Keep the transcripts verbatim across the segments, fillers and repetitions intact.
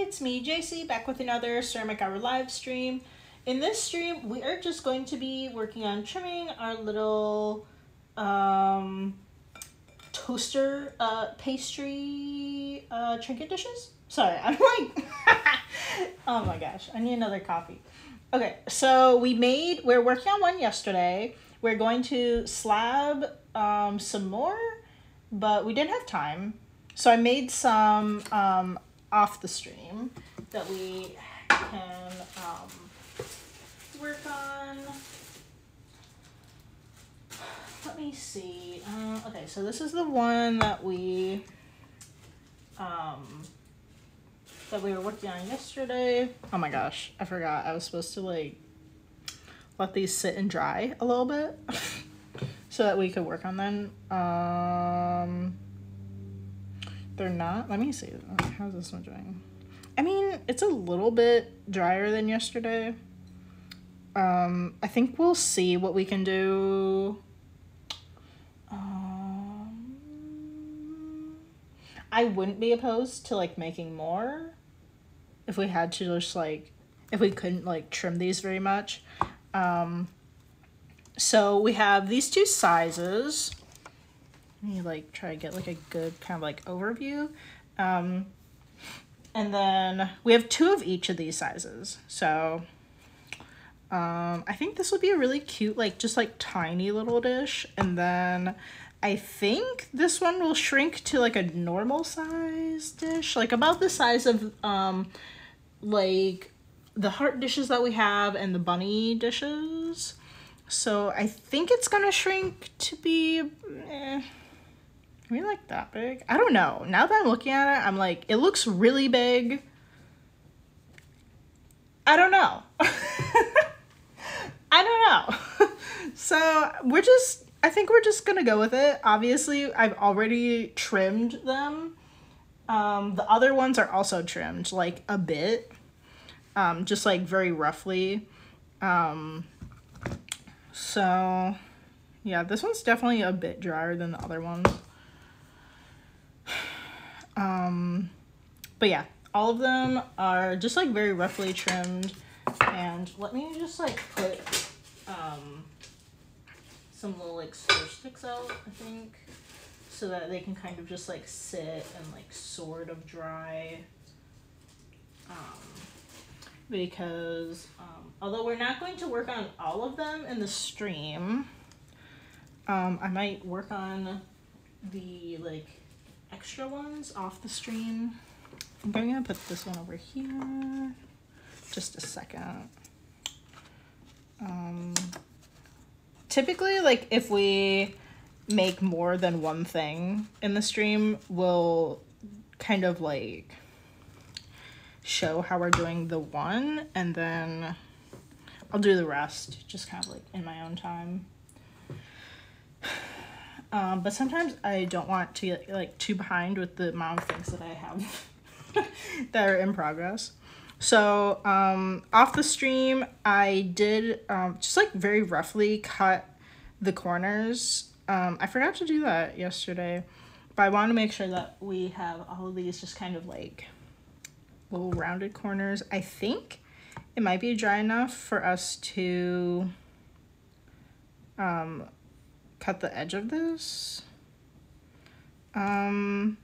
Hi, it's me, J C, back with another Ceramic Hour live stream. In this stream, we are just going to be working on trimming our little um, toaster uh, pastry uh, trinket dishes. Sorry, I'm like, oh my gosh, I need another coffee. Okay, so we made, we're working on one yesterday. We're going to slab um, some more, but we didn't have time. So I made some um, off the stream that we can um, work on. Let me see. Uh, okay, so this is the one that we um, that we were working on yesterday. Oh my gosh, I forgot. I was supposed to like let these sit and dry a little bit so that we could work on them. Um, they're not, let me see, how's this one doing? I mean, it's a little bit drier than yesterday. Um, I think we'll see what we can do. Um, I wouldn't be opposed to like making more if we had to just like, if we couldn't like trim these very much. Um, so we have these two sizes. Let me like try to get like a good kind of like overview. Um, and then we have two of each of these sizes. So um, I think this would be a really cute, like just like tiny little dish. And then I think this one will shrink to like a normal size dish, like about the size of um, like the heart dishes that we have and the bunny dishes. So I think it's gonna shrink to be, eh, I mean, like that big. I don't know. Now that I'm looking at it, I'm like, it looks really big. I don't know. I don't know. So we're just, I think we're just gonna go with it. Obviously, I've already trimmed them. Um, the other ones are also trimmed, like a bit, um, just like very roughly. Um, so yeah, this one's definitely a bit drier than the other ones. Um, but yeah, all of them are just like very roughly trimmed. And let me just like put um, some little like stir sticks out, I think, so that they can kind of just like sit and like sort of dry. Um, because um, although we're not going to work on all of them in the stream, um, I might work on the like extra ones off the stream. I'm gonna put this one over here. Just a second. Um, typically, like if we make more than one thing in the stream, we'll kind of like show how we're doing the one, and then I'll do the rest just kind of like in my own time. Um, but sometimes I don't want to get like too behind with the amount of things that I have that are in progress. So um, off the stream, I did um, just like very roughly cut the corners. Um, I forgot to do that yesterday, but I want to make sure that we have all of these just kind of like little rounded corners. I think it might be dry enough for us to um, cut the edge of this. Um,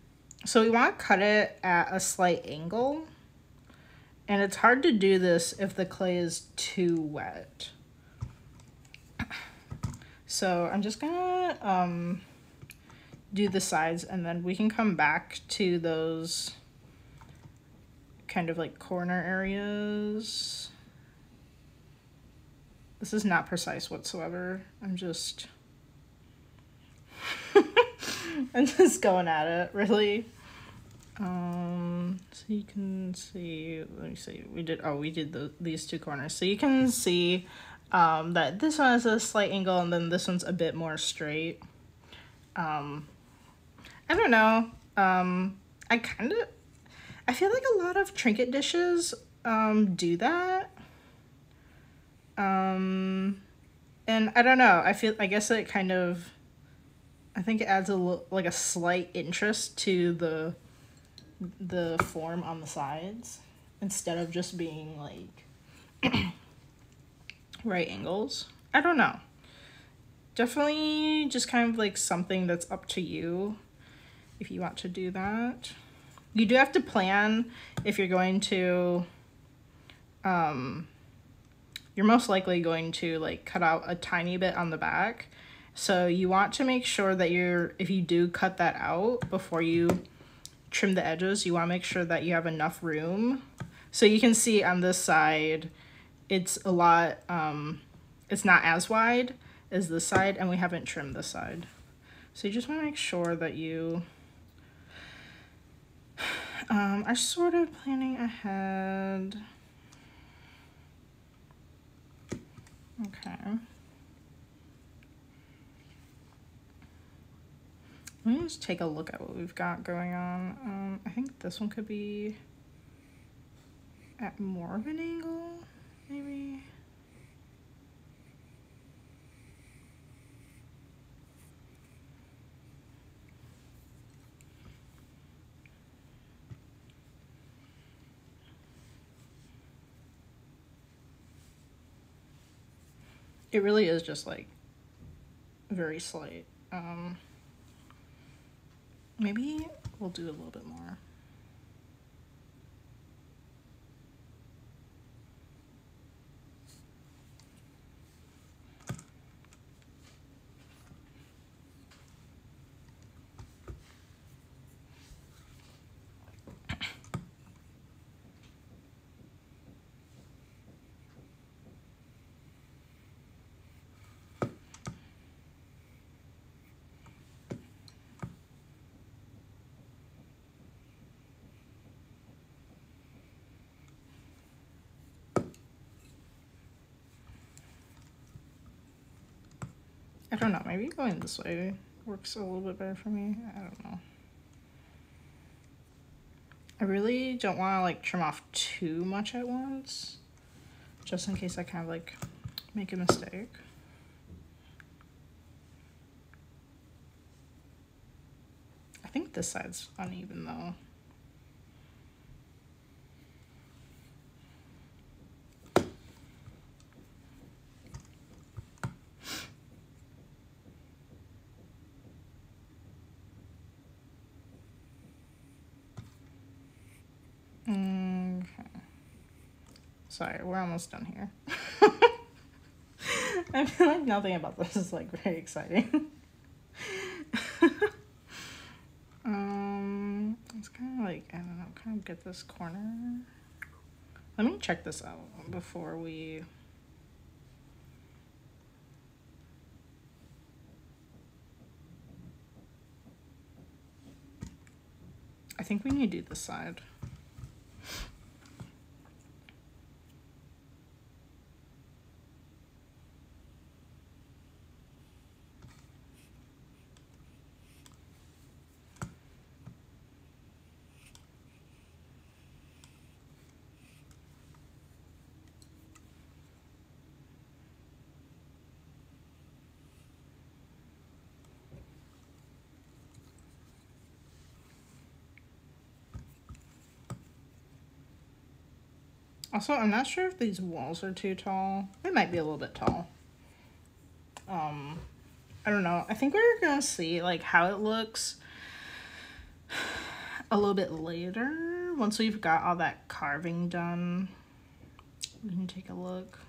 so we want to cut it at a slight angle, and it's hard to do this if the clay is too wet. So I'm just gonna um, do the sides, and then we can come back to those kind of like corner areas. This is not precise whatsoever. I'm just, I'm just going at it, really. Um, so you can see, let me see, we did, oh, we did the, these two corners. So you can see um, that this one is a slight angle, and then this one's a bit more straight. Um, I don't know. Um, I kind of, I feel like a lot of trinket dishes um, do that. Um, and I don't know, I feel, I guess it kind of, I think it adds a like a slight interest to the the form on the sides instead of just being like right angles. I don't know. Definitely just kind of like something that's up to you if you want to do that. You do have to plan if you're going to, um, you're most likely going to like cut out a tiny bit on the back. So you want to make sure that you're, if you do cut that out before you trim the edges, you want to make sure that you have enough room. So you can see on this side, it's a lot, um, it's not as wide as this side, and we haven't trimmed this side. So you just want to make sure that you, um, are sort of planning ahead. Okay. Let me just take a look at what we've got going on. Um, I think this one could be at more of an angle, maybe. It really is just like very slight. Um, Maybe we'll do a little bit more. I don't know, maybe going this way works a little bit better for me. I don't know. I really don't want to like trim off too much at once, just in case I kind of like make a mistake. I think this side's uneven though. Sorry, we're almost done here. I feel like nothing about this is like very exciting. um, it's kind of like, I don't know, kind of get this corner. Let me check this out before we... I think we need to do this side. Also, I'm not sure if these walls are too tall. They might be a little bit tall. Um, I don't know. I think we're gonna see like how it looks a little bit later. Once we've got all that carving done, we can take a look.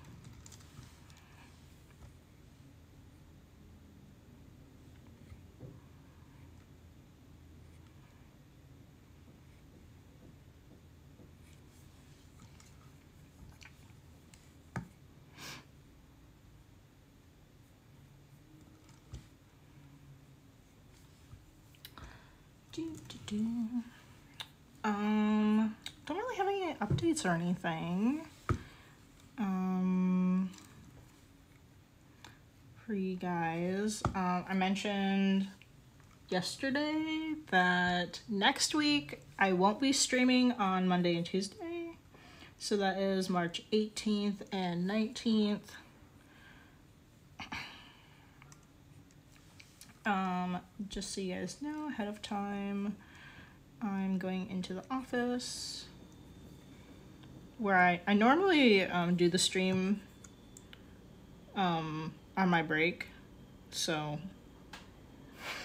Um, don't really have any updates or anything. Um, for you guys, um, I mentioned yesterday that next week I won't be streaming on Monday and Tuesday. So that is March eighteenth and nineteenth. Um, just so you guys know ahead of time. I'm going into the office where I, I normally um, do the stream um, on my break, so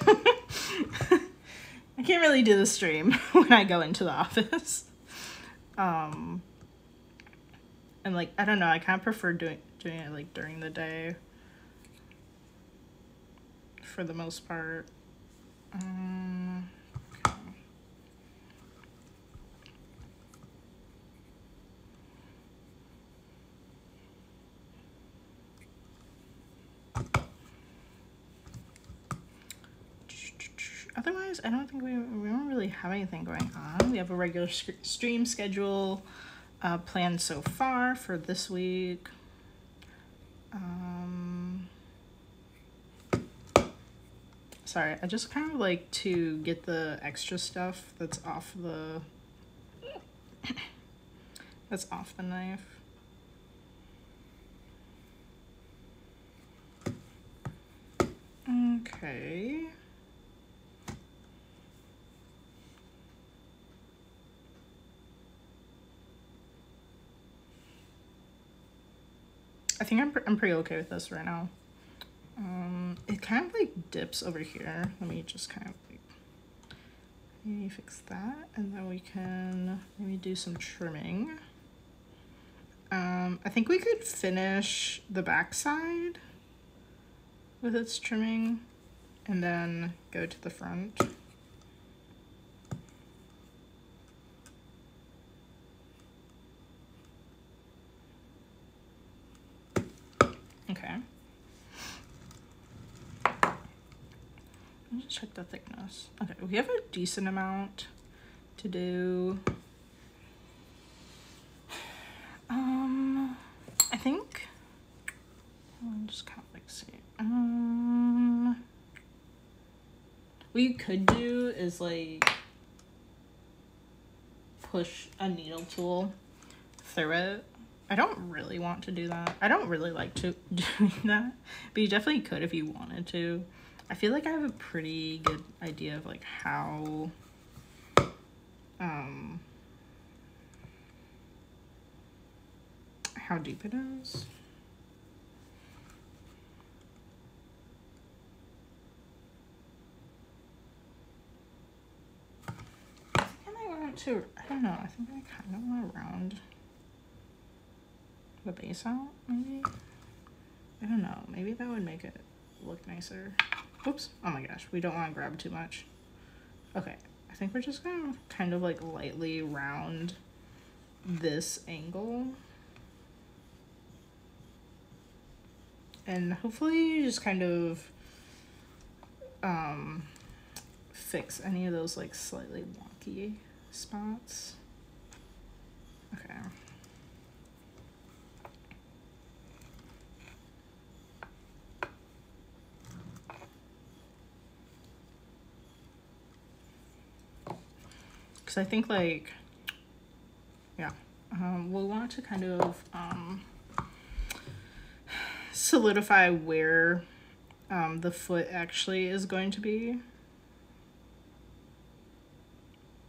I can't really do the stream when I go into the office. Um, and like, I don't know, I kind of prefer doing, doing it like during the day for the most part. Um, okay. Otherwise, I don't think we, we don't really have anything going on. We have a regular stream schedule uh, planned so far for this week. Um, sorry, I just kind of like to get the extra stuff that's off the that's off the knife. Okay. I think I'm, pre I'm pretty okay with this right now. Um, it kind of like dips over here. Let me just kind of like, maybe fix that, and then we can maybe do some trimming. Um, I think we could finish the backside with its trimming and then go to the front. Okay. Let me just check the thickness. Okay, we have a decent amount to do. Um, I think I'll just kind of like see. Um, what you could do is like push a needle tool through it. I don't really want to do that. I don't really like to doing that, but you definitely could if you wanted to. I feel like I have a pretty good idea of like how, um, how deep it is. I think I might want to, I don't know, I think I kind of want to round the base out, maybe? I don't know. Maybe that would make it look nicer. Oops. Oh my gosh. We don't want to grab too much. Okay. I think we're just going to kind of like lightly round this angle. And hopefully just kind of um, fix any of those like slightly wonky spots. Okay. I think like, yeah, um, we'll want to kind of um, solidify where um, the foot actually is going to be,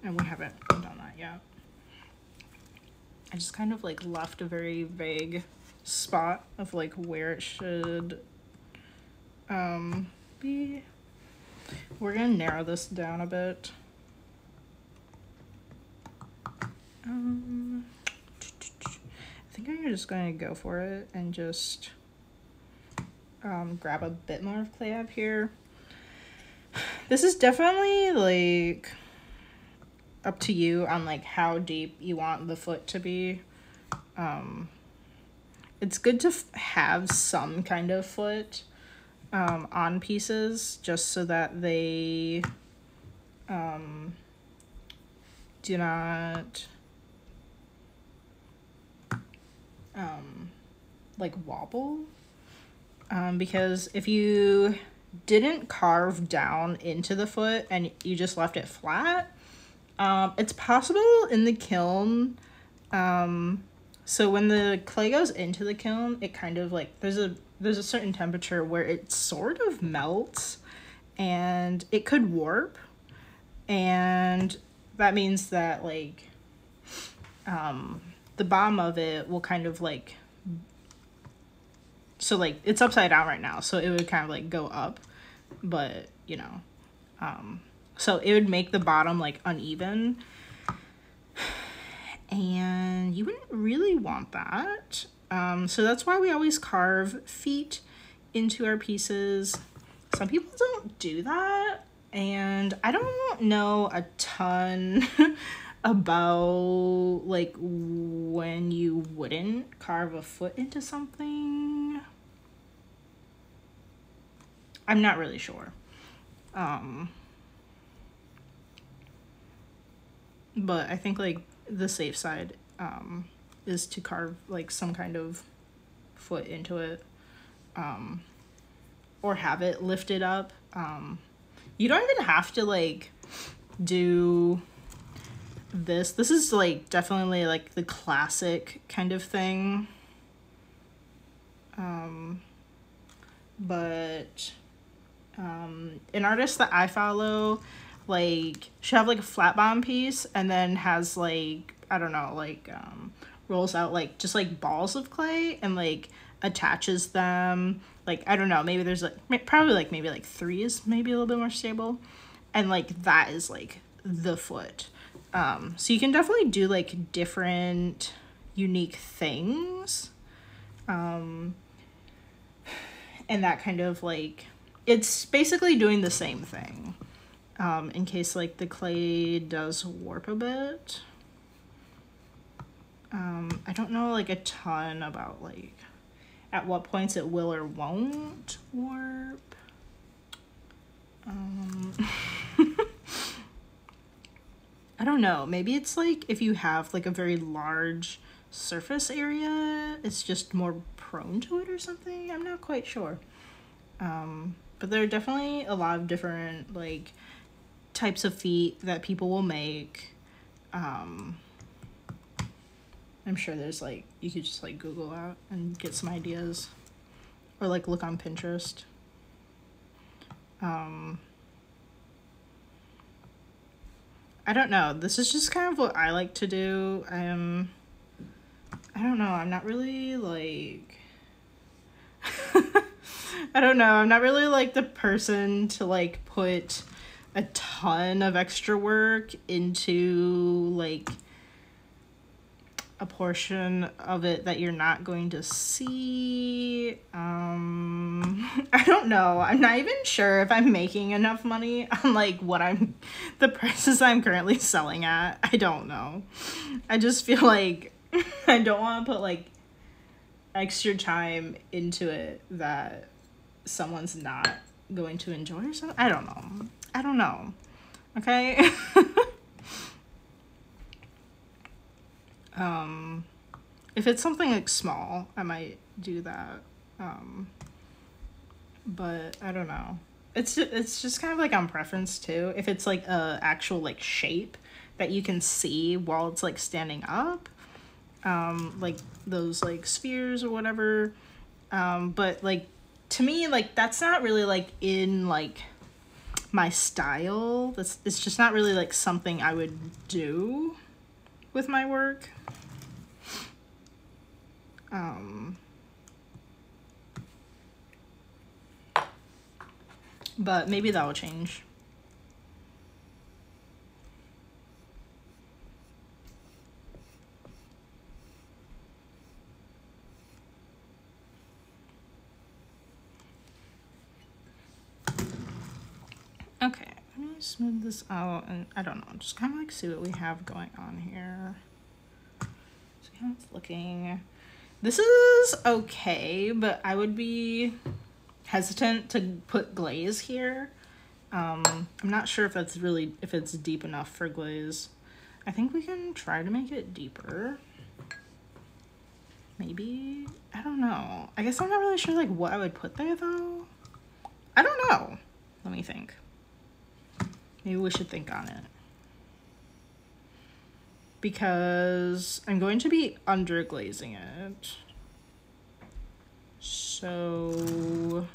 and we haven't done that yet. I just kind of like left a very vague spot of like where it should um, be. We're gonna narrow this down a bit. Um, I think I'm just going to go for it and just um, grab a bit more of clay up here. This is definitely like up to you on like how deep you want the foot to be. Um, it's good to f have some kind of foot um, on pieces just so that they um, do not um like wobble, um because if you didn't carve down into the foot and you just left it flat, um it's possible in the kiln, um so when the clay goes into the kiln, it kind of like there's a there's a certain temperature where it sort of melts and it could warp, and that means that like um the bottom of it will kind of like, so like it's upside down right now, so it would kind of like go up, but you know, um so it would make the bottom like uneven, and you wouldn't really want that. Um, so that's why we always carve feet into our pieces. Some people don't do that, and I don't know a ton about like when you wouldn't carve a foot into something. I'm not really sure. Um, but I think like the safe side um, is to carve like some kind of foot into it, um, or have it lifted up. Um, you don't even have to like do this. This is like definitely like the classic kind of thing. Um, but um, an artist that I follow, like she'll have like a flat bottom piece and then has like, I don't know, like um, rolls out like just like balls of clay and like attaches them. Like, I don't know, maybe there's like, probably like maybe like three is maybe a little bit more stable. And like that is like the foot. Um, so you can definitely do like different unique things. Um, and that kind of like, it's basically doing the same thing. Um, in case like the clay does warp a bit. Um, I don't know like a ton about like at what points it will or won't warp. Um, I don't know, maybe it's like if you have like a very large surface area, it's just more prone to it or something. I'm not quite sure. Um, but there are definitely a lot of different like types of feet that people will make. um I'm sure there's like, you could just like Google out and get some ideas, or like look on Pinterest. um I don't know, this is just kind of what I like to do. um I don't know, I'm not really like I don't know, I'm not really like the person to like put a ton of extra work into like a portion of it that you're not going to see. um I don't know, I'm not even sure if I'm making enough money on like what I'm, the prices I'm currently selling at. I don't know, I just feel like I don't want to put like extra time into it that someone's not going to enjoy or something. I don't know, I don't know. Okay. Um, if it's something like small, I might do that. Um, but I don't know. It's it's just kind of like on preference too. If it's like a actual like shape that you can see while it's like standing up, um, like those like spheres or whatever. Um, but like to me, like that's not really like in like my style. That's, it's just not really like something I would do with my work. Um, but maybe that will change. Okay, let me smooth this out, and I don't know, just kind of like see what we have going on here. See how it's looking. This is okay, but I would be hesitant to put glaze here. Um, I'm not sure if that's really, if it's deep enough for glaze. I think we can try to make it deeper. Maybe, I don't know. I guess I'm not really sure like what I would put there though. I don't know, let me think. Maybe we should think on it, because I'm going to be underglazing it. So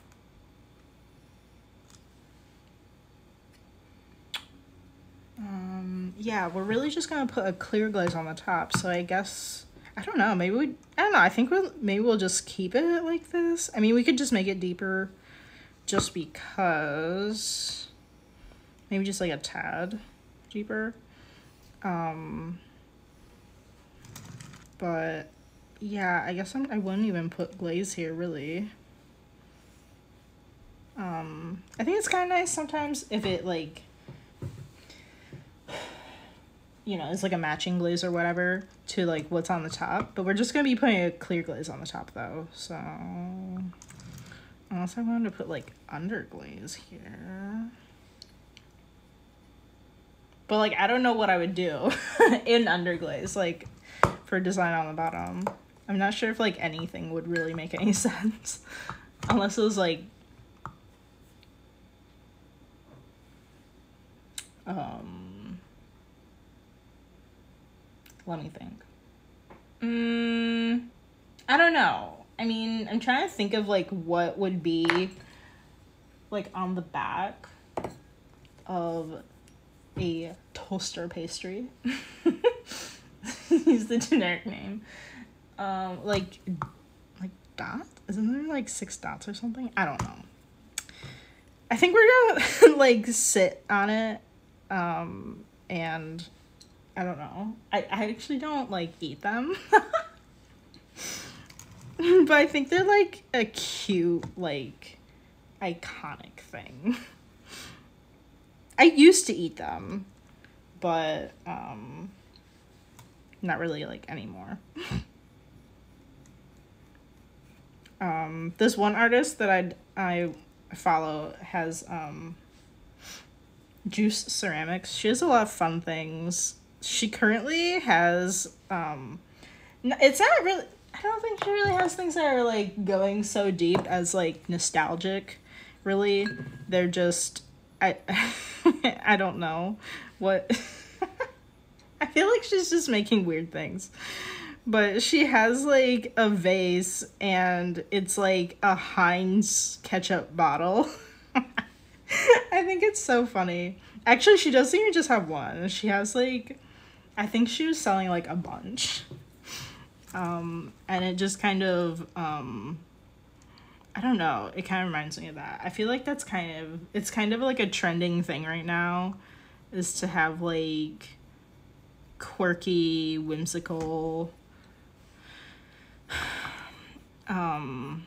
Um, yeah, we're really just gonna put a clear glaze on the top. So I guess, I don't know, maybe we, I don't know, I think we'll, maybe we'll just keep it like this. I mean, we could just make it deeper just because, maybe just like a tad deeper. Um, but yeah, I guess I'm, I wouldn't even put glaze here really. Um, I think it's kind of nice sometimes if it like, you know, it's like a matching glaze or whatever to like what's on the top, but we're just going to be putting a clear glaze on the top though. So unless I wanted to put like under glaze here, but like, I don't know what I would do in under glaze, like for design on the bottom. I'm not sure if like anything would really make any sense unless it was like, Um, let me think. Mm, I don't know. I mean, I'm trying to think of like what would be like on the back of a toaster pastry. Use the generic name. Um, like, like dots? Isn't there like six dots or something? I don't know. I think we're gonna like sit on it. Um, and I don't know. I, I actually don't like eat them, but I think they're like a cute, like iconic thing. I used to eat them, but, um, not really like anymore. Um, this one artist that I'd, I follow has, um, Juice Ceramics. She has a lot of fun things. She currently has, um, it's not really, I don't think she really has things that are like going so deep as like nostalgic, really. They're just, I, I don't know what, I feel like she's just making weird things. But she has like a vase and it's like a Heinz ketchup bottle. I think it's so funny. Actually, she doesn't even just have one. She has like, I think she was selling like a bunch. Um, and it just kind of, um, I don't know. It kind of reminds me of that. I feel like that's kind of, it's kind of like a trending thing right now is to have like quirky, whimsical, um,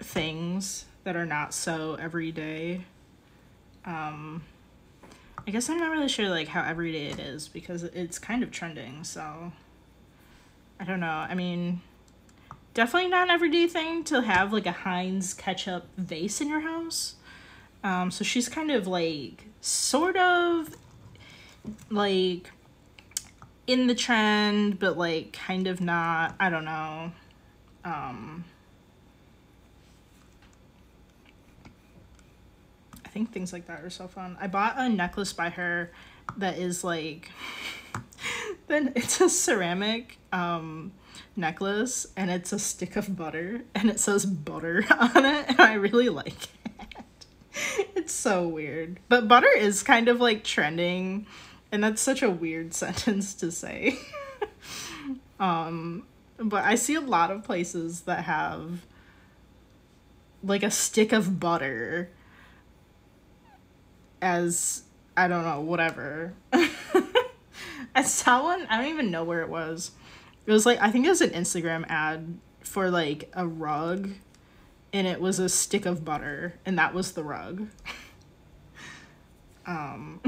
things that are not so everyday. Um, I guess I'm not really sure like how everyday it is because it's kind of trending, so I don't know. I mean, definitely not an everyday thing to have like a Heinz ketchup vase in your house. Um, so she's kind of like, sort of like in the trend, but like kind of not, I don't know. Um, I think things like that are so fun. I bought a necklace by her that is like, then it's a ceramic um, necklace and it's a stick of butter and it says butter on it and I really like it. It's so weird. But butter is kind of like trending and that's such a weird sentence to say. um, but I see a lot of places that have like a stick of butter as, I don't know, whatever. I saw one, I don't even know where it was. It was like, I think it was an Instagram ad for like a rug and it was a stick of butter and that was the rug. um,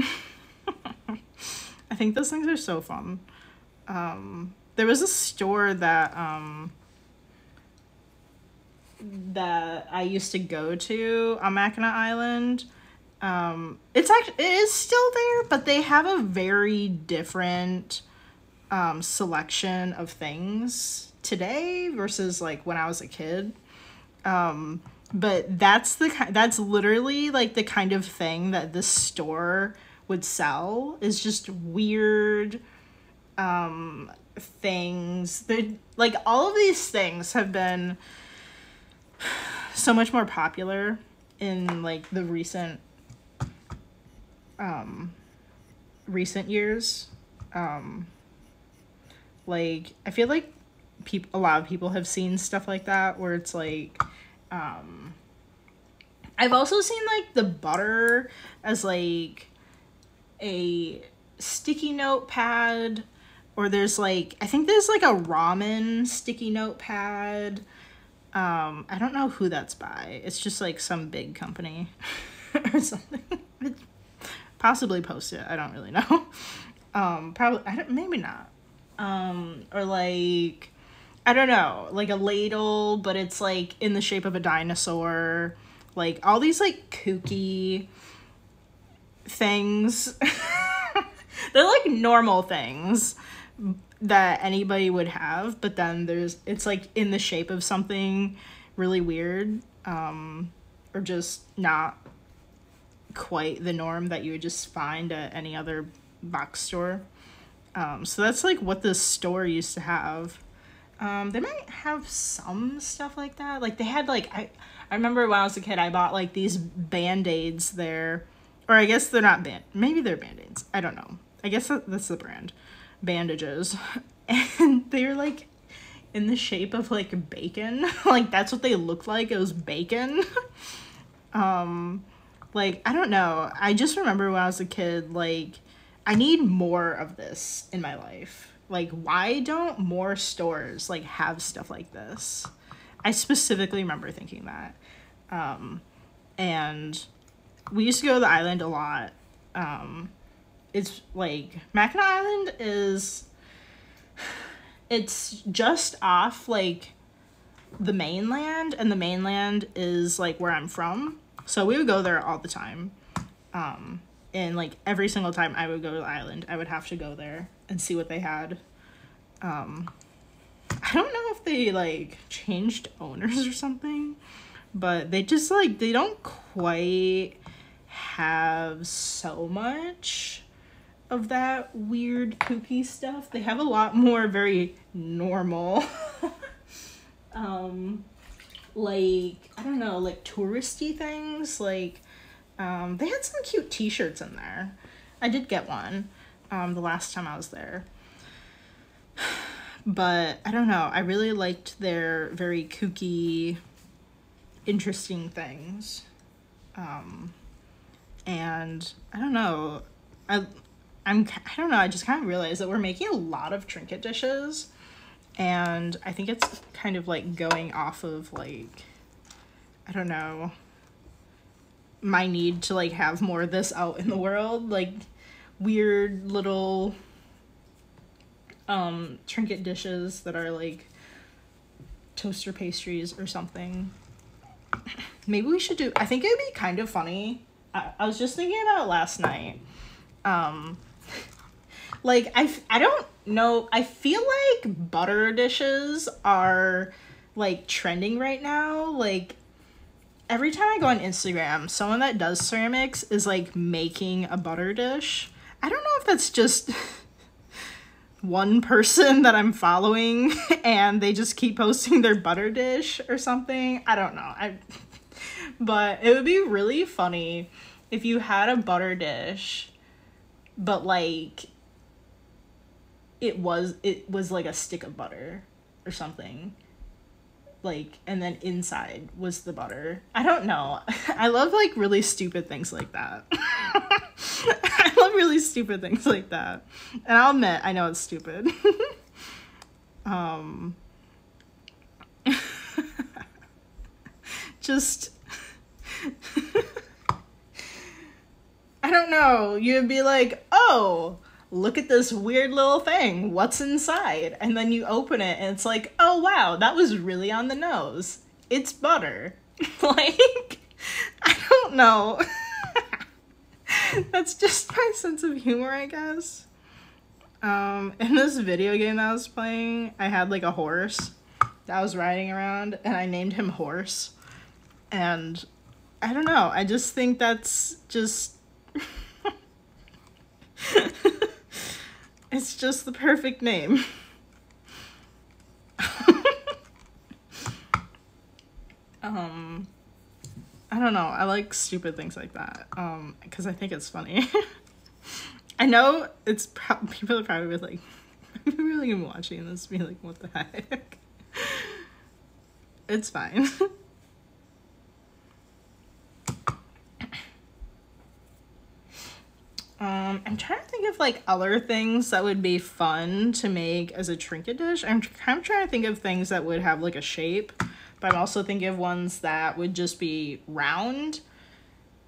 I think those things are so fun. Um, there was a store that, um, that I used to go to on Mackinac Island. Um, it's actually, it is still there, but they have a very different, um, selection of things today versus like when I was a kid. Um, but that's the kind, that's literally like the kind of thing that this store would sell is just weird, um, things. They're like, all of these things have been so much more popular in like the recent Um, recent years. Um, like, I feel like people, a lot of people have seen stuff like that where it's like, um, I've also seen like the butter as like a sticky note pad, or there's like, I think there's like a ramen sticky note pad. Um, I don't know who that's by. It's just like some big company or something. Possibly post it. I don't really know. Um, probably, I don't, maybe not. Um, or like, I don't know, like a ladle, but it's like in the shape of a dinosaur. Like all these like kooky things. They're like normal things that anybody would have, but then there's, it's like in the shape of something really weird, um, or just not quite the norm that you would just find at any other box store. Um, so that's like what this store used to have. Um, they might have some stuff like that. Like they had like, I, I remember when I was a kid, I bought like these Band-Aids there, or I guess they're not band, maybe they're Band-Aids. I don't know. I guess that, that's the brand. Bandages, and they were like in the shape of like bacon. Like that's what they looked like, it was bacon. Um like I don't know, I just remember when I was a kid, like I need more of this in my life. Like why don't more stores like have stuff like this? I specifically remember thinking that. Um and we used to go to the island a lot. um It's like Mackinac Island is, it's just off like the mainland, and the mainland is like where I'm from. So we would go there all the time. Um, and like every single time I would go to the island, I would have to go there and see what they had. Um, I don't know if they like changed owners or something, but they just like, they don't quite have so much of that weird kooky stuff. They have a lot more very normal um like I don't know, like touristy things. Like um they had some cute t-shirts in there. I did get one um the last time I was there, but I don't know, I really liked their very kooky, interesting things. um And I don't know, I, I'm, I don't know, I just kind of realized that we're making a lot of trinket dishes, and I think it's kind of like going off of like, I don't know, my need to like have more of this out in the world, like weird little um, trinket dishes that are like toaster pastries or something. Maybe we should do, I think it would be kind of funny. I was just thinking about last night. Um, like, I, I don't know. I feel like butter dishes are, like, trending right now. Like, every time I go on Instagram, someone that does ceramics is, like, making a butter dish. I don't know if that's just one person that I'm following and they just keep posting their butter dish or something. I don't know. I... But it would be really funny if you had a butter dish, but like it was it was like a stick of butter or something. Like, and then inside was the butter. I don't know. I love like really stupid things like that. I love really stupid things like that. And I'll admit, I know it's stupid. um just I don't know, you'd be like, oh, look at this weird little thing, what's inside? And then you open it and it's like, oh wow, that was really on the nose, it's butter. Like, I don't know. That's just my sense of humor, I guess. Um in this video game that I was playing, I had like a horse that I was riding around, and I named him Horse. And I don't know, I just think that's just, it's just the perfect name. um, I don't know, I like stupid things like that, um, because I think it's funny. I know it's pro- people are probably like, I'm really even watching this be like, what the heck? It's fine. Um, I'm trying to think of like other things that would be fun to make as a trinket dish. I'm kind of trying to think of things that would have like a shape, but I'm also thinking of ones that would just be round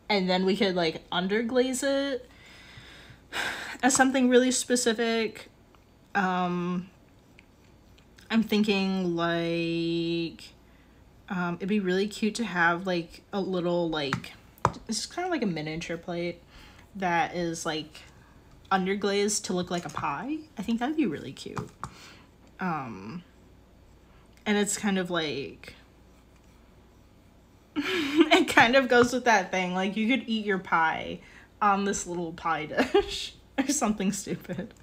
and then we could like underglaze it as something really specific. Um, I'm thinking like, um, it'd be really cute to have like a little, like, it's kind of like a miniature plate that is like underglazed to look like a pie. I think that'd be really cute. Um, and it's kind of like, it kind of goes with that thing. Like you could eat your pie on this little pie dish or something stupid.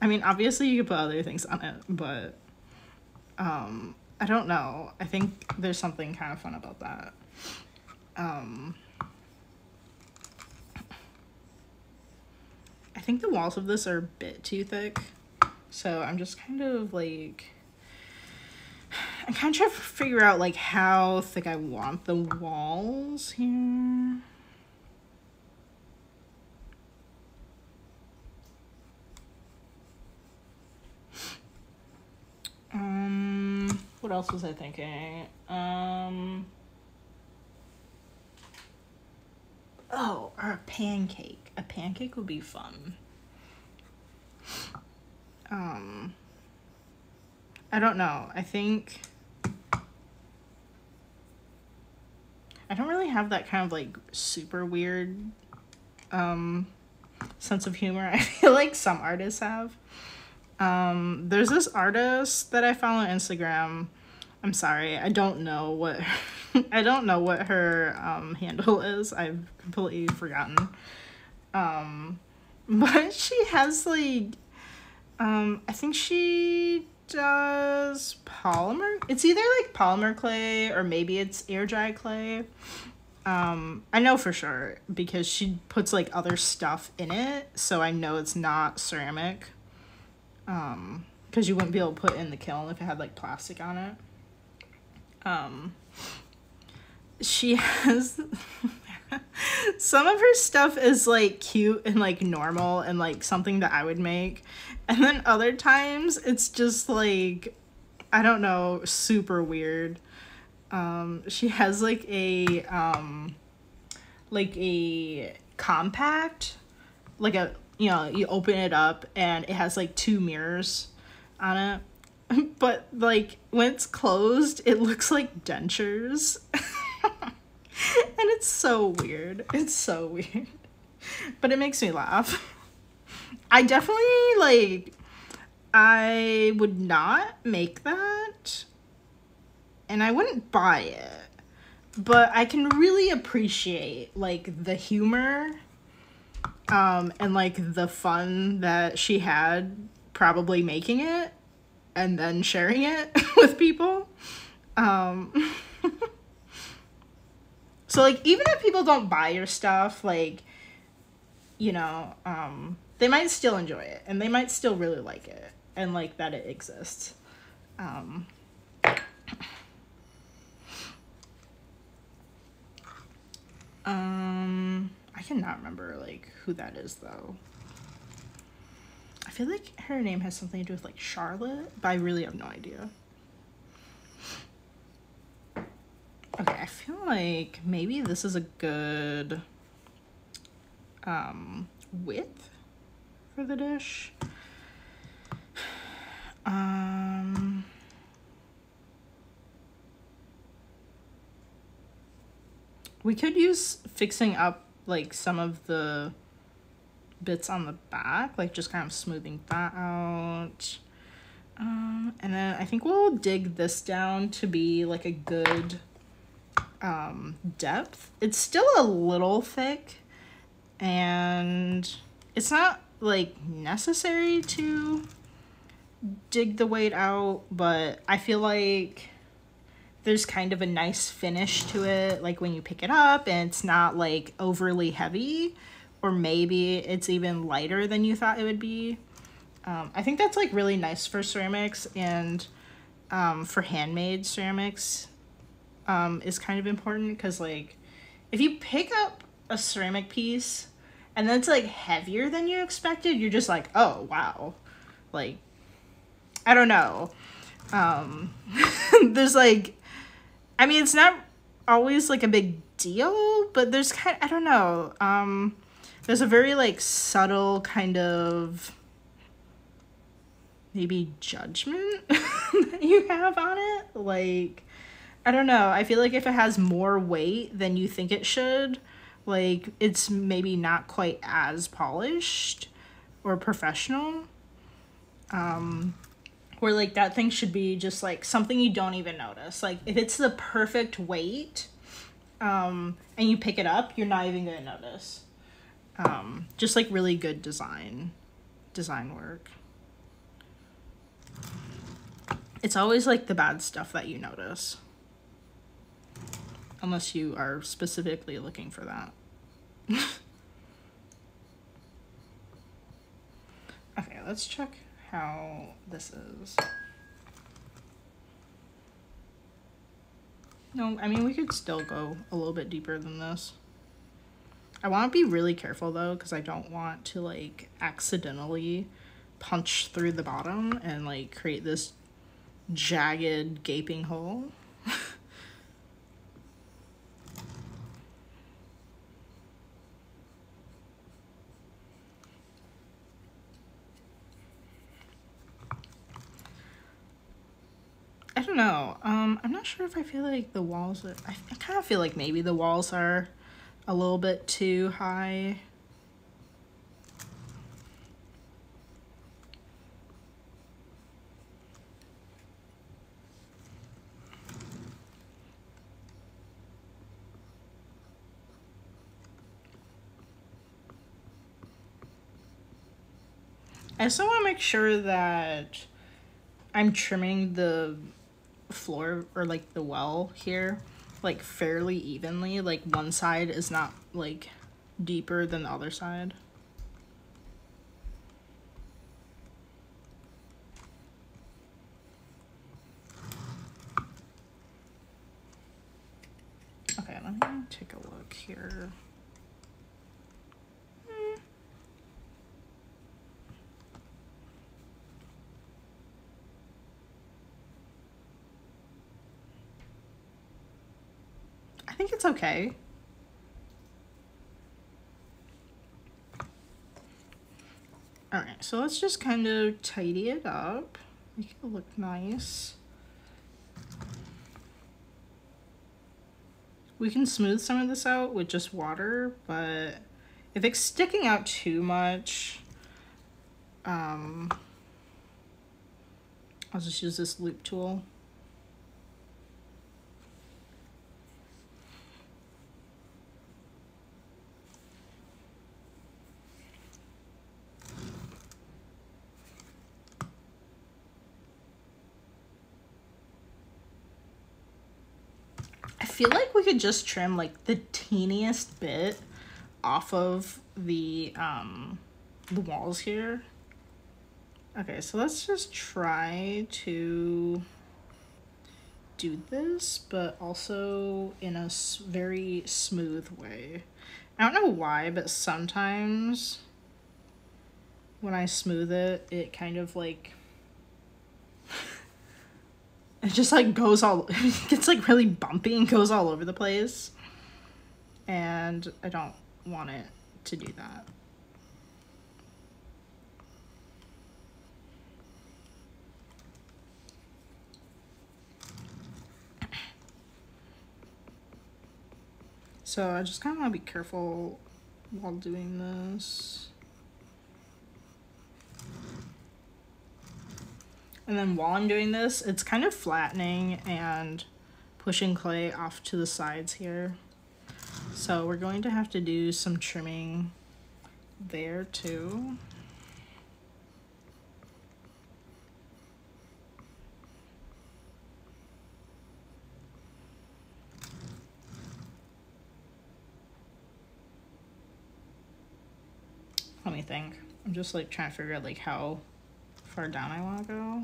I mean, obviously you could put other things on it, but um, I don't know. I think there's something kind of fun about that. Um, I think the walls of this are a bit too thick, so I'm just kind of like, I'm kind of trying to figure out like how thick I want the walls here. Um, what else was I thinking? Um, oh, or a pancake. A pancake would be fun. Um, I don't know. I think I don't really have that kind of like super weird um, sense of humor. I feel like some artists have. Um, there's this artist that I follow on Instagram. I'm sorry, I don't know what I don't know what her um, handle is. I've completely forgotten. Um, but she has like, um, I think she does polymer. It's either like polymer clay or maybe it's air dry clay. Um, I know for sure because she puts like other stuff in it. So I know it's not ceramic. Um, cause you wouldn't be able to put in the kiln if it had like plastic on it. Um, she has... Some of her stuff is like cute and like normal and like something that I would make, and then other times it's just like, I don't know, super weird. Um, she has like a um, like a compact, like a, you know, you open it up and it has like two mirrors on it. But like when it's closed, it looks like dentures. And it's so weird. It's so weird. But it makes me laugh. I definitely, like, I would not make that. And I wouldn't buy it. But I can really appreciate, like, the humor. Um, and, like, the fun that she had probably making it. And then sharing it with people. Um... So, like, even if people don't buy your stuff, like, you know, um, they might still enjoy it. And they might still really like it. And, like, that it exists. Um, um, I cannot remember, like, who that is, though. I feel like her name has something to do with, like, Charlotte. But I really have no idea. Okay, I feel like maybe this is a good um, width for the dish. Um, we could use fixing up like some of the bits on the back, like just kind of smoothing that out. Um, and then I think we'll dig this down to be like a good... Um, depth. It's still a little thick and it's not like necessary to dig the weight out, but I feel like there's kind of a nice finish to it, like when you pick it up and it's not like overly heavy or maybe it's even lighter than you thought it would be. Um, I think that's like really nice for ceramics, and um, for handmade ceramics um, is kind of important, because like if you pick up a ceramic piece and then it's like heavier than you expected, you're just like, oh wow, like I don't know. Um, there's like, I mean, it's not always like a big deal, but there's kind of, I don't know. Um, there's a very like subtle kind of maybe judgment that you have on it. Like, I don't know. I feel like if it has more weight than you think it should, like it's maybe not quite as polished or professional. Um, Or like that thing should be just like something you don't even notice. Like if it's the perfect weight um, and you pick it up, you're not even gonna notice. Um, just like really good design, design work. It's always like the bad stuff that you notice. Unless you are specifically looking for that. Okay, let's check how this is. No, I mean, we could still go a little bit deeper than this. I want to be really careful though, because I don't want to like accidentally punch through the bottom and like create this jagged gaping hole. I don't know. Um, I'm not sure if I feel like the walls are... I, I kind of feel like maybe the walls are a little bit too high. I still want to make sure that I'm trimming the floor or like the well here like fairly evenly, like one side is not like deeper than the other side. Okay, let me take a look here. Hmm. I think it's okay. All right, so let's just kind of tidy it up, make it look nice. We can smooth some of this out with just water, but if it's sticking out too much, um, I'll just use this loop tool. I feel like we could just trim like the teeniest bit off of the um the walls here. Okay, so let's just try to do this, but also in a very smooth way. I don't know why, but sometimes when I smooth it, it kind of like it just like goes all, it gets like really bumpy and goes all over the place. And I don't want it to do that. So I just kind of want to be careful while doing this. And then while I'm doing this, it's kind of flattening and pushing clay off to the sides here. So we're going to have to do some trimming there too. Let me think. I'm just like trying to figure out like how far down I want to go.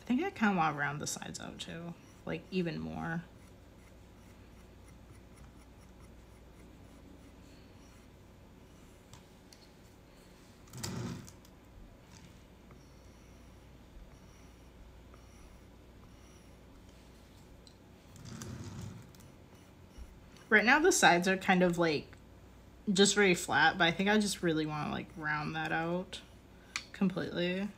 I think I kind of want to round the sides out too, like even more. Right now the sides are kind of like just very flat, but I think I just really want to like round that out completely.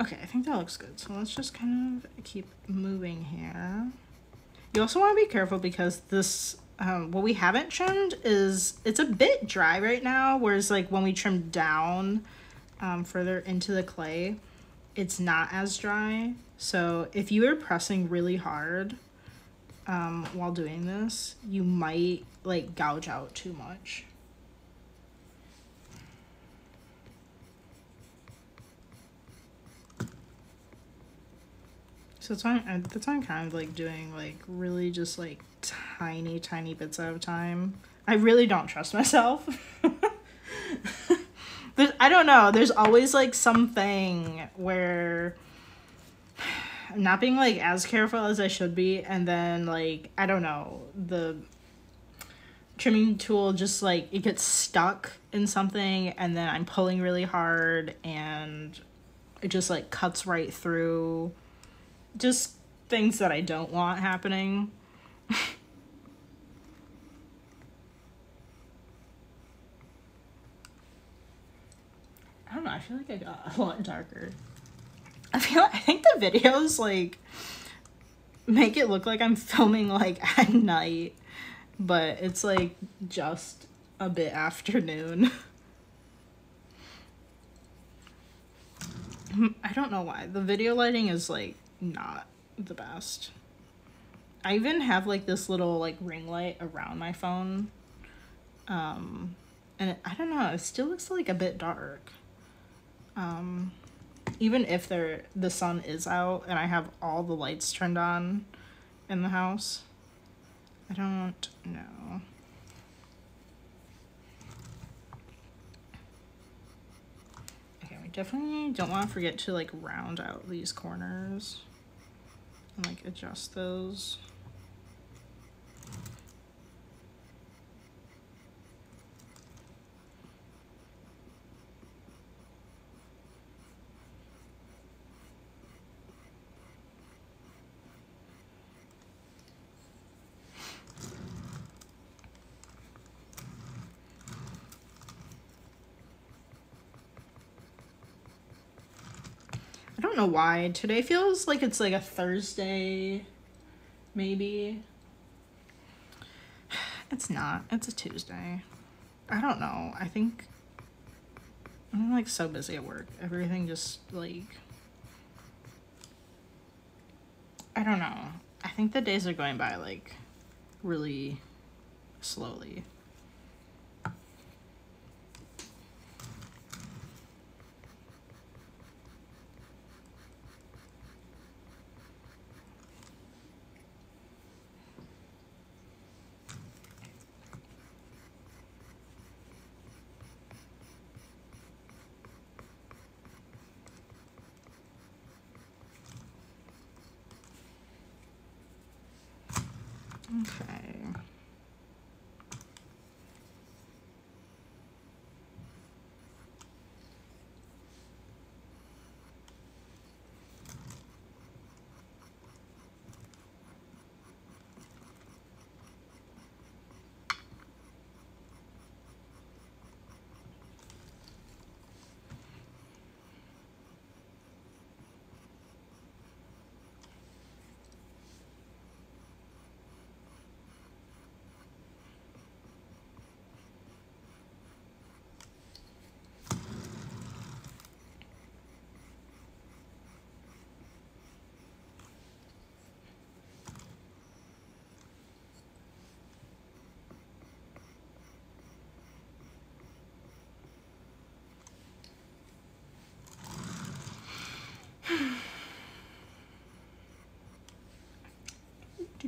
Okay, I think that looks good. So let's just kind of keep moving here. You also want to be careful because this, um, what we haven't trimmed is, it's a bit dry right now, whereas like when we trim down um, further into the clay, it's not as dry. So if you are pressing really hard um, while doing this, you might like gouge out too much. So that's why I'm, that's why I'm kind of like doing like really just like tiny, tiny bits at a time. I really don't trust myself. There's, I don't know. There's always like something where I'm not being like as careful as I should be. And then like, I don't know, the trimming tool just like, it gets stuck in something and then I'm pulling really hard and it just like cuts right through. Just things that I don't want happening. I don't know, I feel like I got a lot darker. I feel I think the videos like make it look like I'm filming like at night, but it's like just a bit afternoon. I don't know why. The video lighting is like not the best. I even have like this little like ring light around my phone, um and it, I don't know, it still looks like a bit dark, um even if there the sun is out and I have all the lights turned on in the house. I don't know. Okay, we definitely don't want to forget to like round out these corners and like adjust those. I don't know why today feels like it's like a Thursday, maybe. It's not, it's a Tuesday. I don't know, I think I'm like so busy at work. Everything just like, I don't know. I think the days are going by like really slowly. Okay.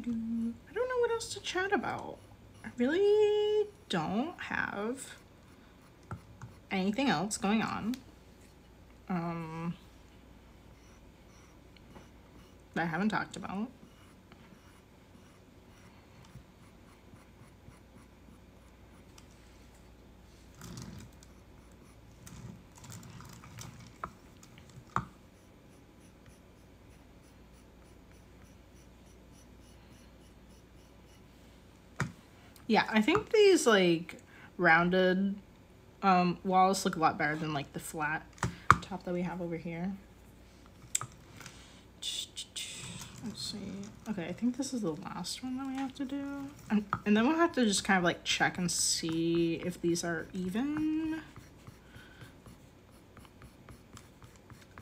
I don't know what else to chat about. I really don't have anything else going on um, that I haven't talked about. Yeah, I think these like rounded um, walls look a lot better than like the flat top that we have over here. Let's see. Okay, I think this is the last one that we have to do. And, and then we'll have to just kind of like check and see if these are even.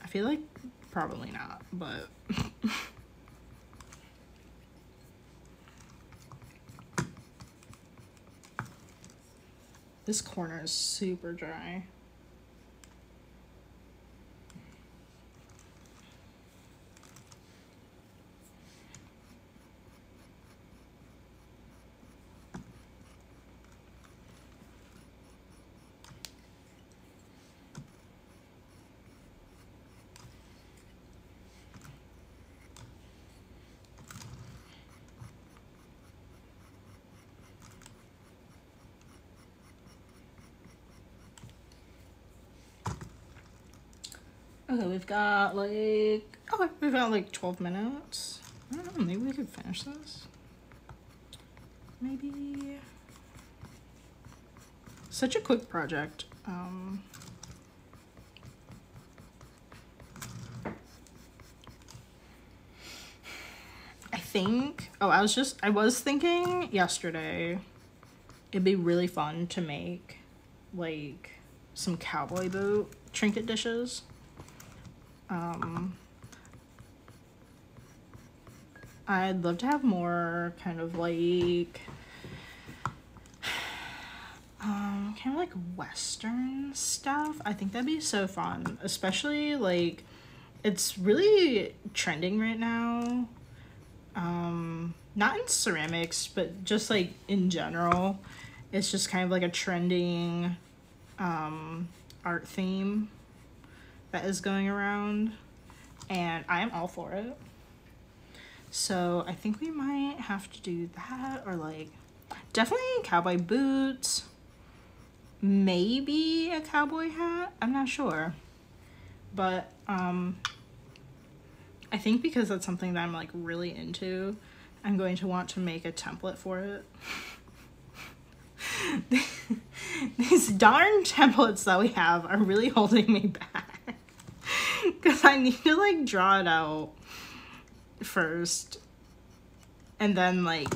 I feel like probably not, but... This corner is super dry. Okay, we've got like, oh, we've got like twelve minutes. I don't know, maybe we could finish this. Maybe. Such a quick project. Um, I think, oh, I was just, I was thinking yesterday, it'd be really fun to make like some cowboy boot trinket dishes. Um, I'd love to have more kind of like, um, kind of like Western stuff. I think that'd be so fun, especially like, it's really trending right now. Um, not in ceramics, but just like in general, it's just kind of like a trending, um, art theme that is going around, and I am all for it. So I think we might have to do that, or like definitely cowboy boots, maybe a cowboy hat, I'm not sure. But um, I think because that's something that I'm like really into, I'm going to want to make a template for it. These darn templates that we have are really holding me back. Because I need to like draw it out first, and then like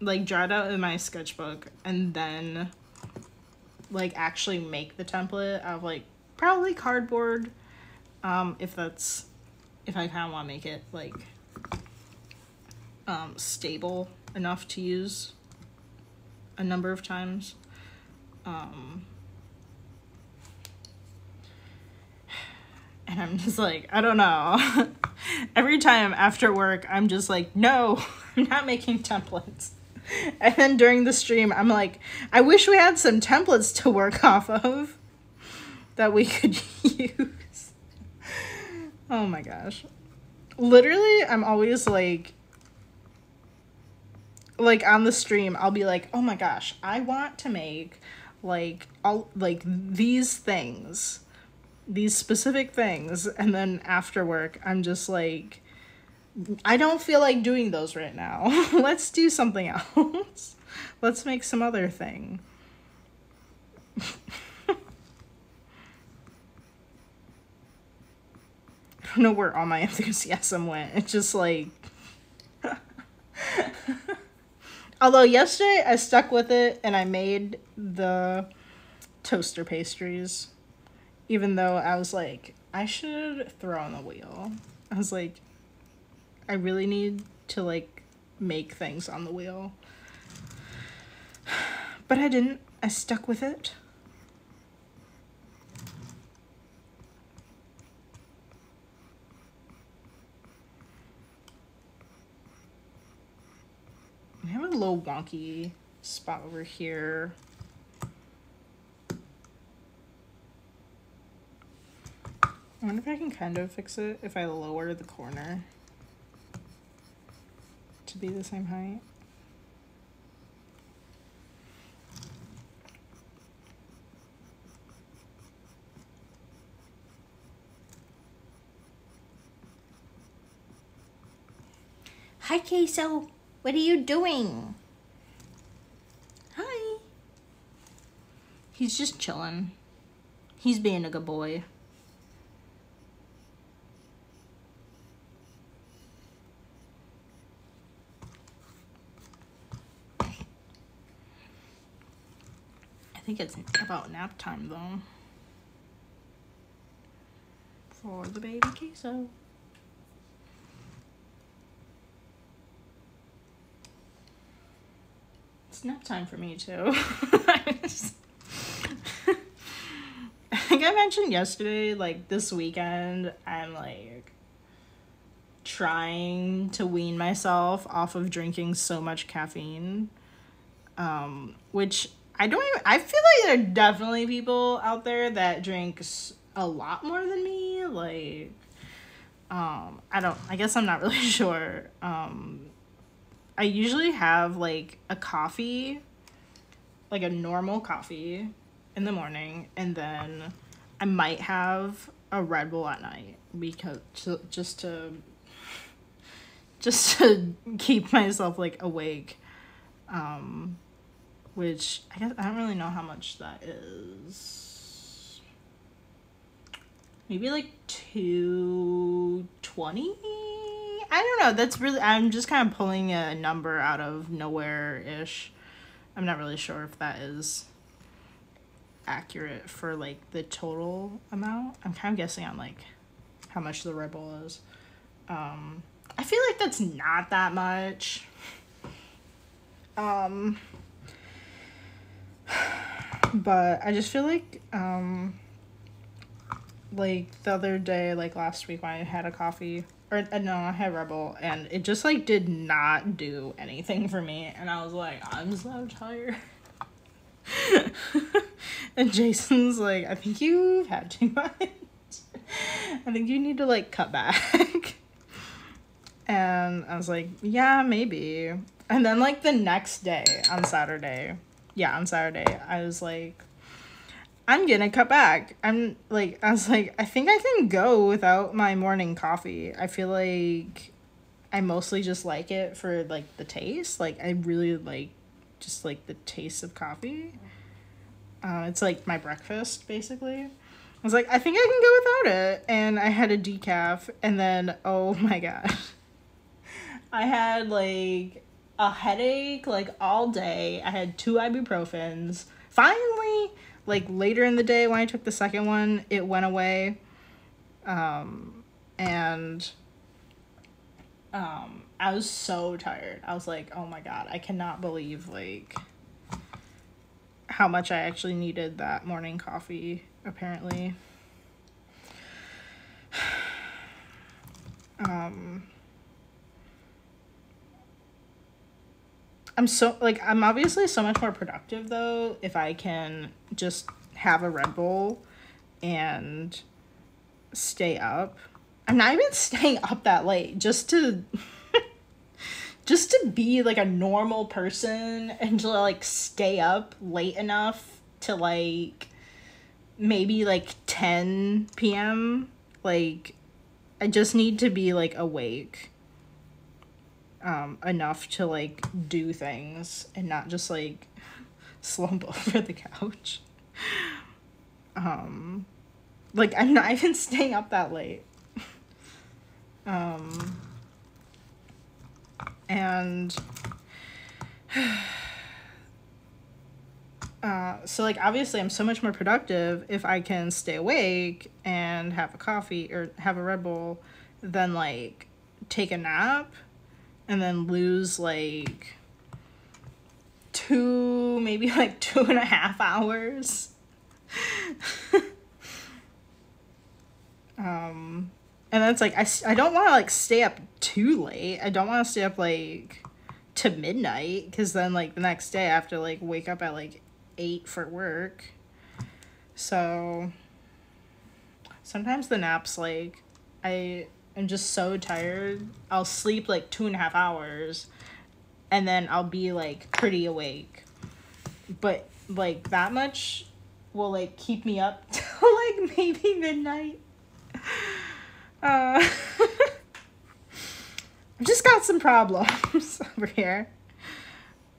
like draw it out in my sketchbook, and then like actually make the template out of like probably cardboard, um if that's if I kind of want to make it like um stable enough to use a number of times. um And I'm just like, I don't know. Every time after work, I'm just like, no, I'm not making templates. And then during the stream, I'm like, I wish we had some templates to work off of that we could use. Oh my gosh. Literally, I'm always like, like on the stream, I'll be like, oh my gosh, I want to make like all like these things. These specific things, and then after work I'm just like, I don't feel like doing those right now. Let's do something else. Let's make some other thing. I don't know where all my enthusiasm went. It's just like although yesterday I stuck with it and I made the toaster pastries. Even though I was like, I should throw on the wheel. I was like, I really need to like make things on the wheel. But I didn't. I stuck with it. wonky spot over here. I wonder if I can kind of fix it if I lower the corner to be the same height. Hi, Queso. What are you doing? Hi. He's just chilling. He's being a good boy. I think it's about nap time though for the baby Queso. It's nap time for me too. I, just, I think I mentioned yesterday, like this weekend I'm like trying to wean myself off of drinking so much caffeine, um, which I don't even, I feel like there are definitely people out there that drink a lot more than me. Like, um, I don't, I guess I'm not really sure. Um, I usually have like a coffee, like a normal coffee in the morning. And then I might have a Red Bull at night because to, just to, just to keep myself like awake. Um, Which, I guess, I don't really know how much that is. Maybe like two twenty? I don't know. That's really, I'm just kind of pulling a number out of nowhere-ish. I'm not really sure if that is accurate for like the total amount. I'm kind of guessing on like how much the Red Bull is. Um, I feel like that's not that much. Um... But I just feel like, um, like the other day, like last week when I had a coffee, or uh, no, I had Red Bull, and it just like did not do anything for me. And I was like, I'm so tired. And Jason's like, I think you've had too much. I think you need to like cut back. And I was like, yeah, maybe. And then like the next day on Saturday. Yeah, on Saturday, I was like, I'm gonna cut back. I'm like, I was like, I think I can go without my morning coffee. I feel like I mostly just like it for like the taste. Like I really like just like the taste of coffee. Uh, it's like my breakfast basically. I was like, I think I can go without it. And I had a decaf and then, oh my gosh. I had like a headache like all day. I had two ibuprofens. Finally, like later in the day when I took the second one, it went away. Um, and um, I was so tired. I was like, oh my God, I cannot believe like how much I actually needed that morning coffee, apparently. um... I'm so, like, I'm obviously so much more productive, though, if I can just have a Red Bull and stay up. I'm not even staying up that late just to, just to be, like, a normal person and to, like, stay up late enough to, like, maybe, like, ten p m Like, I just need to be, like, awake. Um, enough to like do things and not just like slump over the couch. Um, like I'm not even staying up that late. Um, and uh, so like obviously I'm so much more productive if I can stay awake and have a coffee or have a Red Bull than like take a nap and then lose like two, maybe like two and a half hours. um, and that's like, I, I don't want to like stay up too late. I don't want to stay up like to midnight, because then like the next day I have to like wake up at like eight for work. So sometimes the naps, like I am just so tired, I'll sleep like two and a half hours and then I'll be like pretty awake, but like that much will like keep me up till like maybe midnight. Uh, I've just got some problems over here.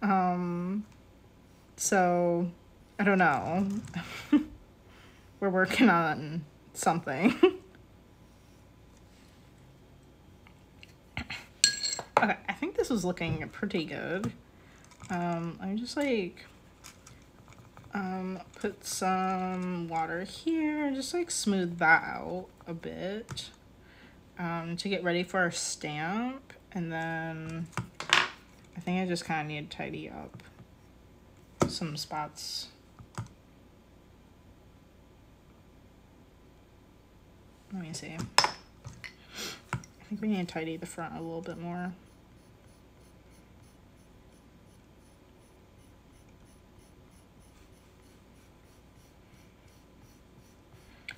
Um, so I don't know. We're working on something. Okay, I think this is looking pretty good. Um, let me just like um, put some water here and just like smooth that out a bit um, to get ready for our stamp. And then I think I just kind of need to tidy up some spots. Let me see. I think we need to tidy the front a little bit more.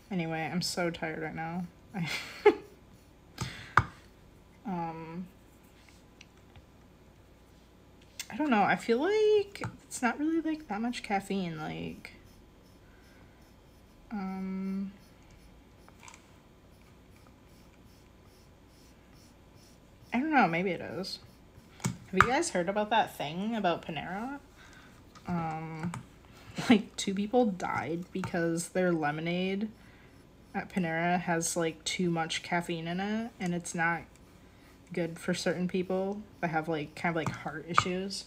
Anyway, I'm so tired right now. I um, I don't know. I feel like it's not really like that much caffeine. Like, um, I don't know. Maybe it is. Have you guys heard about that thing about Panera? Um, like two people died because their lemonade at Panera has like too much caffeine in it, and it's not good for certain people that have like kind of like heart issues.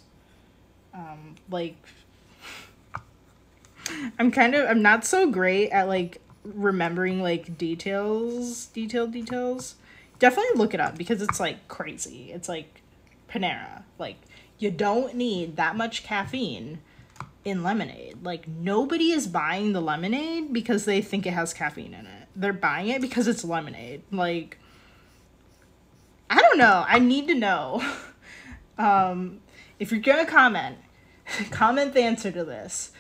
Um, like I'm kind of I'm not so great at like remembering like details, detailed details. Definitely look it up because it's like crazy. It's like Panera. Like you don't need that much caffeine in lemonade. Like nobody is buying the lemonade because they think it has caffeine in it. They're buying it because it's lemonade. Like I don't know. I need to know. Um, if you're gonna comment, comment the answer to this.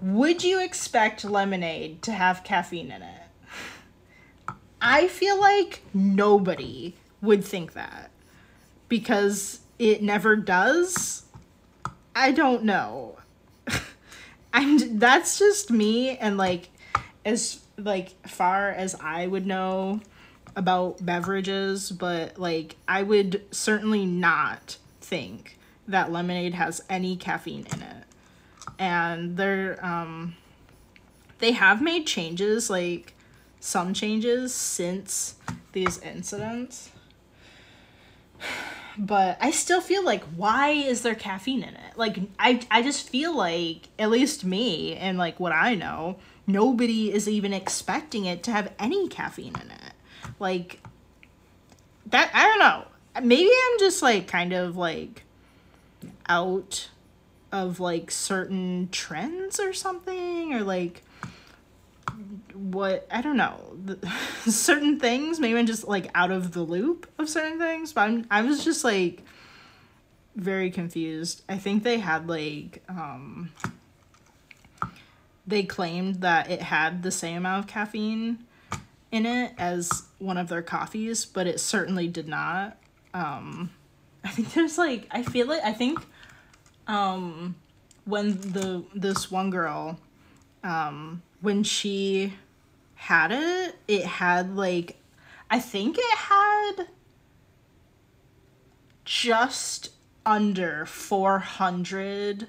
Would you expect lemonade to have caffeine in it? I feel like nobody would think that because it never does. I don't know. I'm that's just me, and like as like far as I would know about beverages, but like I would certainly not think that lemonade has any caffeine in it. And they're um they have made changes, like some changes since these incidents. But I still feel like, why is there caffeine in it? Like, I, I just feel like, at least me and like what I know, nobody is even expecting it to have any caffeine in it. Like, that, I don't know. Maybe I'm just like kind of like out of like certain trends or something, or like what, I don't know, the, certain things. Maybe I'm just like out of the loop of certain things, but I'm, I was just like very confused. I think they had like um they claimed that it had the same amount of caffeine in it as one of their coffees, but it certainly did not. um I think there's like I feel like I think um when the this one girl um when she had it, it had like, I think it had just under four hundred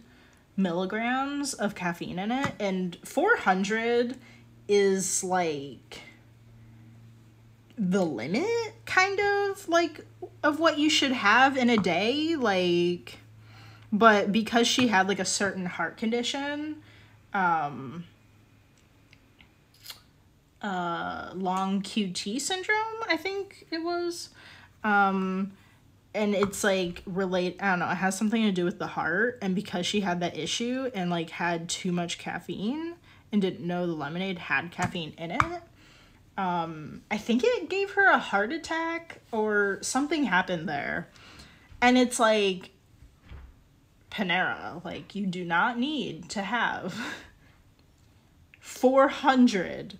milligrams of caffeine in it. And four hundred is like the limit, kind of like, of what you should have in a day. Like, but because she had like a certain heart condition, um, Uh, Long Q T syndrome, I think it was. Um, and it's like relate, I don't know, it has something to do with the heart. And because she had that issue and like had too much caffeine and didn't know the lemonade had caffeine in it, um, I think it gave her a heart attack or something happened there. And it's like, Panera, like, you do not need to have four hundred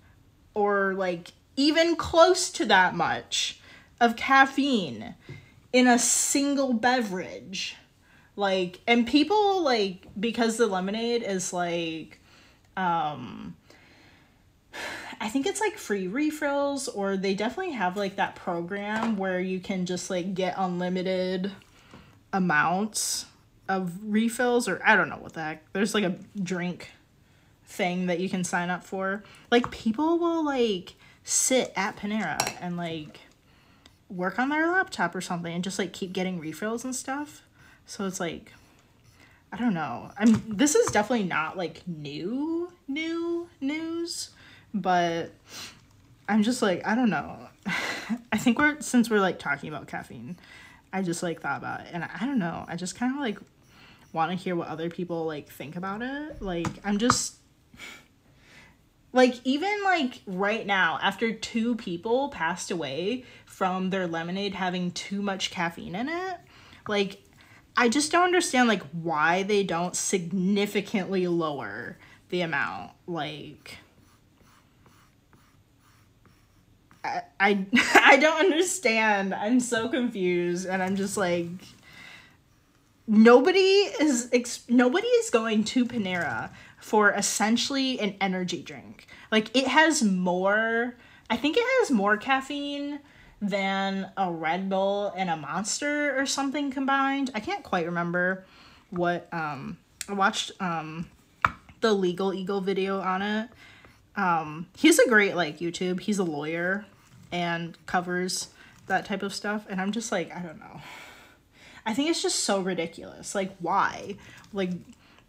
or like even close to that much of caffeine in a single beverage. Like, and people, like, because the lemonade is like, um, I think it's like free refills, or they definitely have like that program where you can just like get unlimited amounts of refills, or I don't know what the heck. There's like a drink thing that you can sign up for. Like, people will like sit at Panera and like work on their laptop or something and just like keep getting refills and stuff. So it's like, I don't know. I'm this is definitely not like new, new news, but I'm just like, I don't know. I think we're, since we're like talking about caffeine, I just like thought about it, and I don't know. I just kind of like want to hear what other people like think about it. Like, I'm just like, even like right now, after two people passed away from their lemonade having too much caffeine in it, like, I just don't understand like why they don't significantly lower the amount. Like, I I, I don't understand. I'm so confused, and I'm just like, nobody is ex nobody is going to Panera for essentially an energy drink. Like, it has more, I think it has more caffeine than a Red Bull and a Monster or something combined. I can't quite remember what, um, I watched, um, the Legal Eagle video on it. Um, he's a great, like, YouTube. He's a lawyer and covers that type of stuff. And I'm just like, I don't know. I think it's just so ridiculous. Like, why? Like,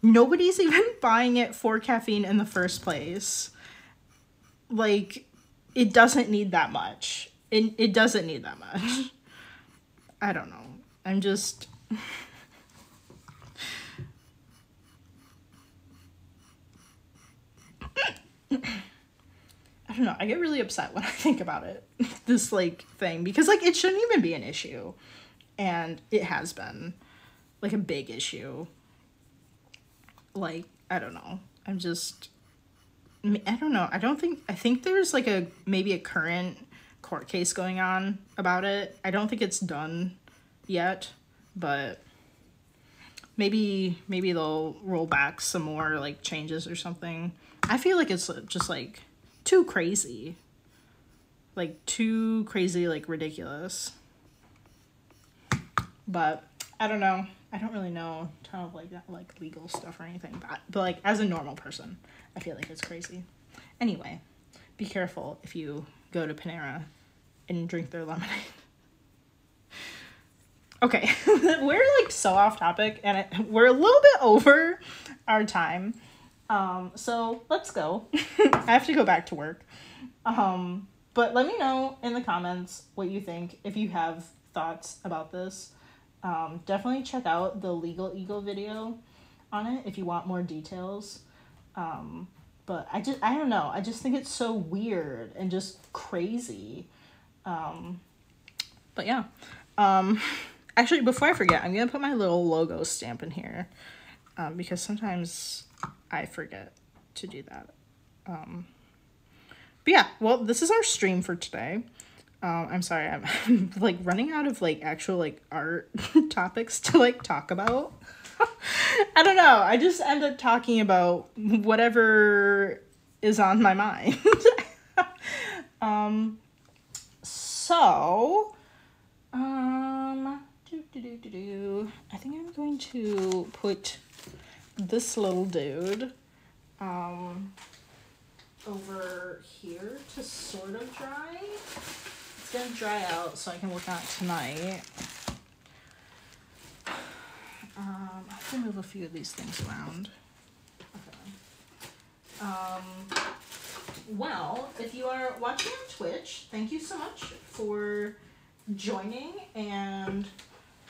nobody's even buying it for caffeine in the first place. Like, it doesn't need that much. It, it doesn't need that much. I don't know. I'm just... I don't know. I get really upset when I think about it. This, like, thing. Because, like, it shouldn't even be an issue. And it has been, like, a big issue. Like, I don't know. I'm just... I don't know. I don't think... I think there's, like, a... Maybe a current... court case going on about it. I don't think it's done yet, but maybe maybe they'll roll back some more like changes or something. I feel like it's just like too crazy. Like too crazy, like ridiculous. But I don't know. I don't really know a ton of like that, like legal stuff or anything, but, but like as a normal person, I feel like it's crazy. Anyway, be careful if you go to Panera and drink their lemonade. Okay, we're like so off topic, and it, we're a little bit over our time. Um, so let's go. I have to go back to work. Um, but let me know in the comments what you think, if you have thoughts about this. Um, definitely check out the Legal Eagle video on it if you want more details. Um, But I just, I don't know. I just think it's so weird and just crazy. Um, but yeah. Um, actually, before I forget, I'm going to put my little logo stamp in here. Um, because sometimes I forget to do that. Um, but yeah, well, this is our stream for today. Um, I'm sorry, I'm, I'm like running out of like actual like art topics to like talk about. I don't know. I just end up talking about whatever is on my mind. um, so, um, doo -doo -doo -doo -doo. I think I'm going to put this little dude um, over here to sort of dry. It's going to dry out so I can work on it tonight. Um, I have to move a few of these things around. Okay. Um, well, if you are watching on Twitch, thank you so much for joining and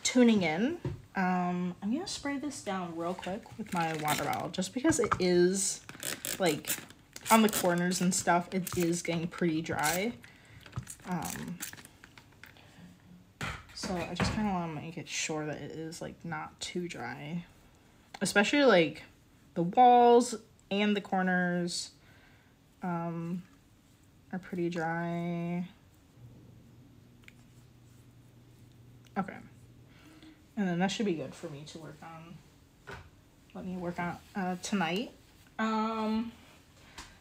tuning in. Um, I'm going to spray this down real quick with my water bottle, just because it is, like, on the corners and stuff, it is getting pretty dry. Um, So I just kind of want to make it sure that it is like not too dry, especially like the walls and the corners um, are pretty dry. Okay, and then that should be good for me to work on. Let me work on uh, tonight. Um,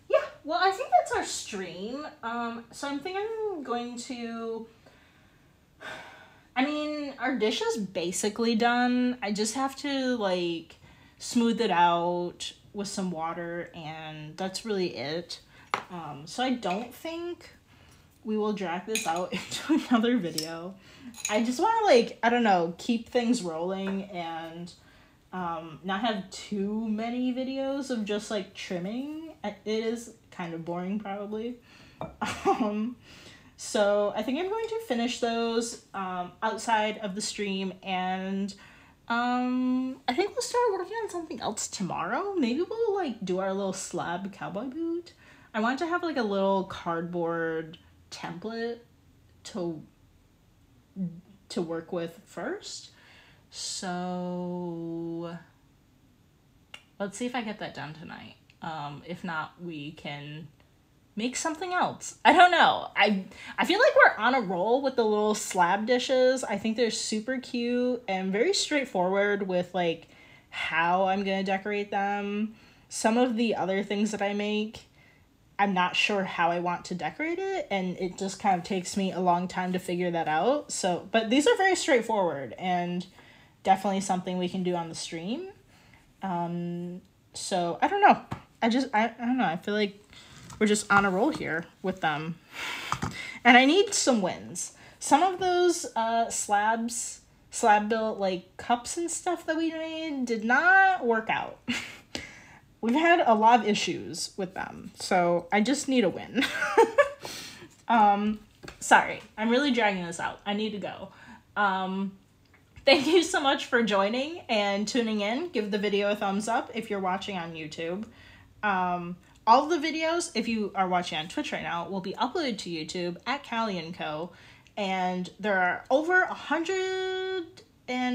yeah, well, I think that's our stream. Um, so I'm thinking I'm going to, I mean, our dish is basically done. I just have to like smooth it out with some water, and that's really it. Um, so I don't think we will drag this out into another video. I just want to like, I don't know, keep things rolling and Um, not have too many videos of just like trimming. It is kind of boring probably. Um, so I think I'm going to finish those um, outside of the stream, and um, I think we'll start working on something else tomorrow. Maybe we'll like do our little slab cowboy boot. I want to have like a little cardboard template to to work with first. So let's see if I get that done tonight. Um, if not, we can make something else. I don't know. I I feel like we're on a roll with the little slab dishes. I think they're super cute and very straightforward with like how I'm gonna decorate them. Some of the other things that I make, I'm not sure how I want to decorate it, and it just kind of takes me a long time to figure that out. So, but these are very straightforward and definitely something we can do on the stream. Um, so I don't know. I just, I, I don't know. I feel like we're just on a roll here with them. And I need some wins. Some of those uh, slabs, slab built like cups and stuff that we made did not work out. We've had a lot of issues with them. So I just need a win. um, sorry, I'm really dragging this out. I need to go. Um, Thank you so much for joining and tuning in. Give the video a thumbs up if you're watching on YouTube. Um, all the videos, if you are watching on Twitch right now, will be uploaded to YouTube at Callie and Co. And there are over one hundred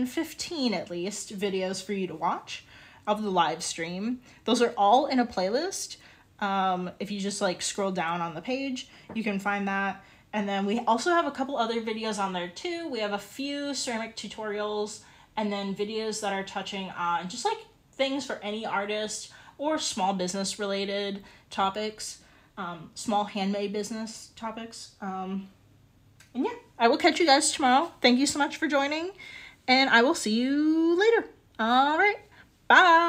fifteen, at least, videos for you to watch of the live stream. Those are all in a playlist. Um, if you just like scroll down on the page, you can find that. And then we also have a couple other videos on there too. We have a few ceramic tutorials and then videos that are touching on just like things for any artist or small business related topics, um, small handmade business topics. Um, and yeah, I will catch you guys tomorrow. Thank you so much for joining, and I will see you later. All right, bye.